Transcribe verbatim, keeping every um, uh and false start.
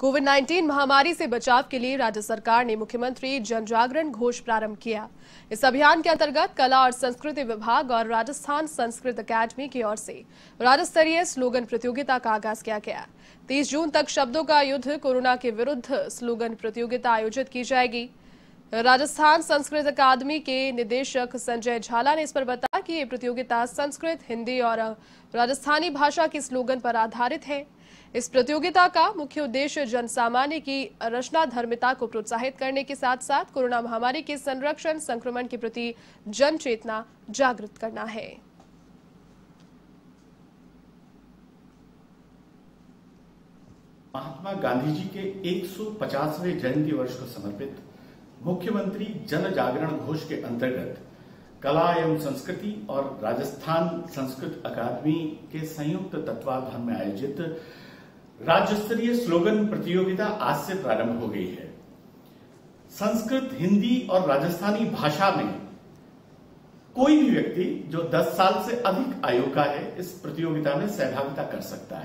Covid उन्नीस महामारी से बचाव के लिए राज्य सरकार ने मुख्यमंत्री जन जागरण घोष प्रारंभ किया। इस अभियान के अंतर्गत कला और संस्कृति विभाग और राजस्थान संस्कृत अकादमी की ओर से राज्य स्तरीय स्लोगन प्रतियोगिता का आगाज किया गया। तीस जून तक शब्दों का युद्ध कोरोना के विरुद्ध स्लोगन प्रतियोगिता आयोजित की जाएगी। राजस्थान संस्कृत अकादमी के निदेशक संजय झाला ने इस पर बताया कि ये प्रतियोगिता संस्कृत, हिंदी और राजस्थानी भाषा के स्लोगन पर आधारित है। इस प्रतियोगिता का मुख्य उद्देश्य जन सामान्य की रचना धर्मिता को प्रोत्साहित करने के साथ साथ कोरोना महामारी के संरक्षण संक्रमण के प्रति जन चेतना जागृत करना है। महात्मा गांधी जी के एक सौ पचासवें जयंती वर्ष को समर्पित मुख्यमंत्री जन जागरण घोष के अंतर्गत कला एवं संस्कृति और राजस्थान संस्कृत अकादमी के संयुक्त तत्वाधान में आयोजित राज्य स्तरीय स्लोगन प्रतियोगिता आज से प्रारंभ हो गई है। संस्कृत, हिंदी और राजस्थानी भाषा में कोई भी व्यक्ति जो दस साल से अधिक आयु का है इस प्रतियोगिता में सहभागिता कर सकता है।